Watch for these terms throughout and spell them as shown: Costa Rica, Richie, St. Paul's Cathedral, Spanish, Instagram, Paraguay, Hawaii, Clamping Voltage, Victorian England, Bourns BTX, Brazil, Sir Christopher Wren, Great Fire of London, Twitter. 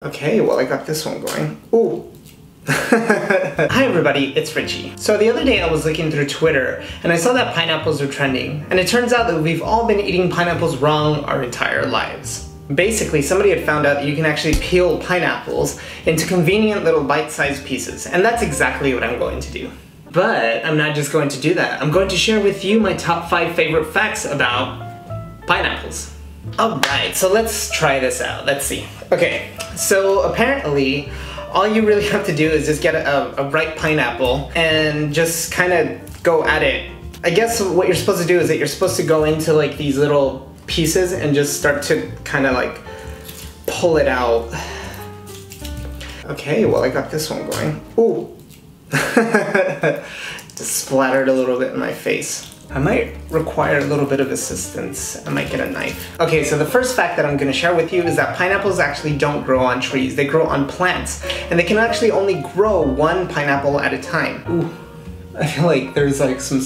Okay, well I got this one going. Ooh. Hi everybody, it's Richie. So the other day I was looking through Twitter and I saw that pineapples are trending, and it turns out that we've all been eating pineapples wrong our entire lives. Basically, somebody had found out that you can actually peel pineapples into convenient little bite-sized pieces, and that's exactly what I'm going to do. But I'm not just going to do that. I'm going to share with you my top 5 favorite facts about pineapples. Alright, so let's try this out. Let's see. Okay, so apparently all you really have to do is just get a ripe pineapple and just kind of go at it. I guess what you're supposed to do is that you're supposed to go into like these little pieces and just start to kind of like pull it out. Okay, well I got this one going. Ooh. Just splattered a little bit in my face. I might require a little bit of assistance. I might get a knife. Okay, so the first fact that I'm going to share with you is that pineapples actually don't grow on trees. They grow on plants, and they can actually only grow one pineapple at a time. Ooh, I feel like there's like some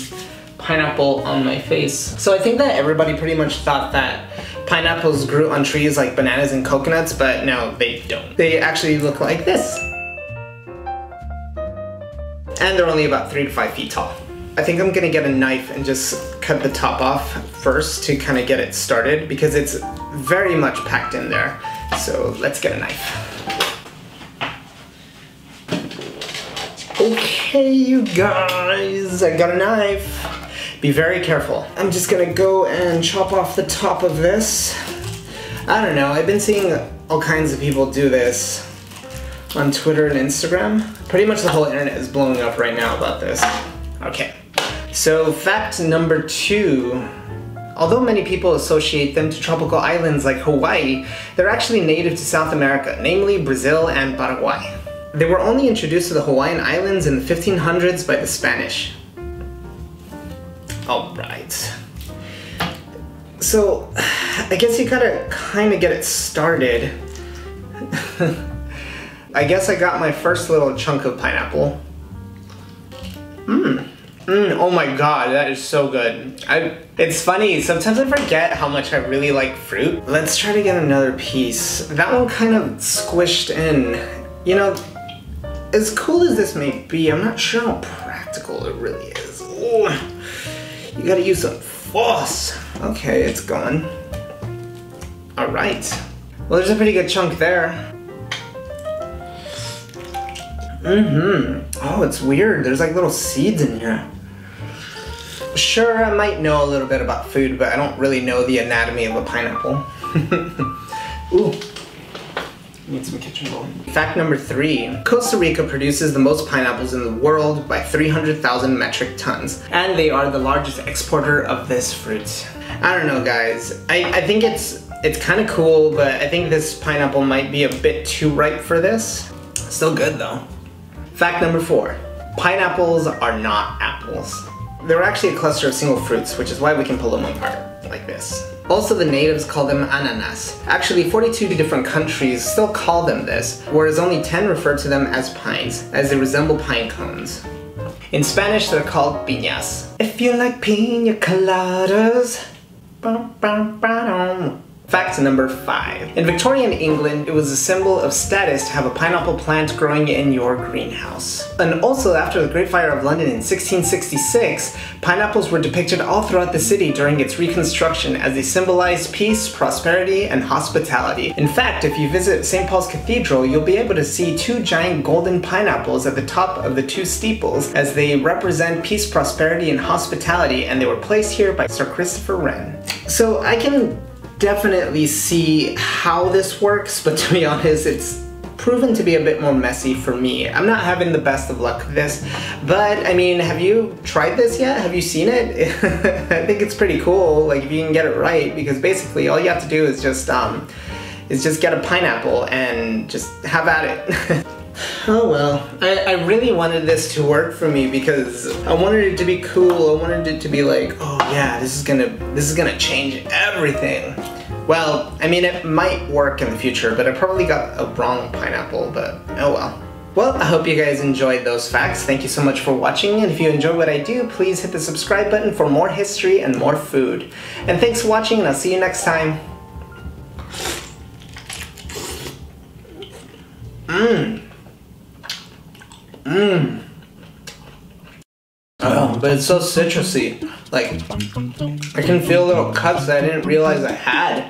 pineapple on my face. So I think that everybody pretty much thought that pineapples grew on trees like bananas and coconuts, but no, they don't. They actually look like this. And they're only about 3 to 5 feet tall. I think I'm gonna get a knife and just cut the top off first to kind of get it started because it's very much packed in there. So let's get a knife. Okay, you guys, I got a knife. Be very careful. I'm just gonna go and chop off the top of this. I don't know, I've been seeing all kinds of people do this on Twitter and Instagram. Pretty much the whole internet is blowing up right now about this. Okay. So fact number 2, although many people associate them to tropical islands like Hawaii, they're actually native to South America, namely Brazil and Paraguay. They were only introduced to the Hawaiian Islands in the 1500s by the Spanish. Alright. So I guess you gotta kinda get it started. I guess I got my first little chunk of pineapple. Oh my god, that is so good. It's funny, sometimes I forget how much I really like fruit. Let's try to get another piece. That one kind of squished in. You know, as cool as this may be, I'm not sure how practical it really is. Ooh, you gotta use some force. Okay, it's gone. Alright. Well, there's a pretty good chunk there. Oh, it's weird. There's like little seeds in here. Sure, I might know a little bit about food, but I don't really know the anatomy of a pineapple. Ooh. Need some kitchen roll. Fact number 3. Costa Rica produces the most pineapples in the world by 300,000 metric tons, and they are the largest exporter of this fruit. I don't know, guys. I think it's kind of cool, but I think this pineapple might be a bit too ripe for this. Still good though. Fact number 4, pineapples are not apples. They're actually a cluster of single fruits, which is why we can pull them apart like this. Also, the natives call them ananas. Actually, 42 different countries still call them this, whereas only 10 refer to them as pines, as they resemble pine cones. In Spanish, they're called piñas. If you like piña coladas, bum, bum, bum. Fact number 5. In Victorian England, it was a symbol of status to have a pineapple plant growing in your greenhouse. And also, after the Great Fire of London in 1666, pineapples were depicted all throughout the city during its reconstruction as they symbolized peace, prosperity, and hospitality. In fact, if you visit St. Paul's Cathedral, you'll be able to see 2 giant golden pineapples at the top of the 2 steeples as they represent peace, prosperity, and hospitality, and they were placed here by Sir Christopher Wren. So I can definitely see how this works, but to be honest, it's proven to be a bit more messy for me. I'm not having the best of luck with this, but I mean, have you tried this yet? Have you seen it? I think it's pretty cool, like if you can get it right, because basically all you have to do is just get a pineapple and just have at it. Oh well, I really wanted this to work for me because I wanted it to be cool. I wanted it to be like, oh yeah, this is gonna change everything. Well, I mean, it might work in the future, but I probably got a wrong pineapple, but oh well. Well, I hope you guys enjoyed those facts. Thank you so much for watching, and if you enjoy what I do, please hit the subscribe button for more history and more food. And thanks for watching, and I'll see you next time. But it's so citrusy. Like, I can feel little cuts that I didn't realize I had.